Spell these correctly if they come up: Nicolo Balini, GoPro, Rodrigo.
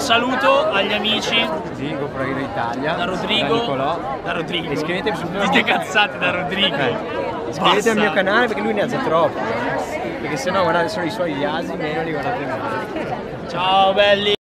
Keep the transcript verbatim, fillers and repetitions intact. saluto agli amici di GoPro in Italia, da Rodrigo, da Nicolò, da Rodrigo. Iscrivetevi sul mio canale. Cazzate da Rodrigo. Iscrivetevi al mio canale perché lui ne ha troppo. Perché sennò guardate solo i suoi asi, meno li guardate male. Ciao belli.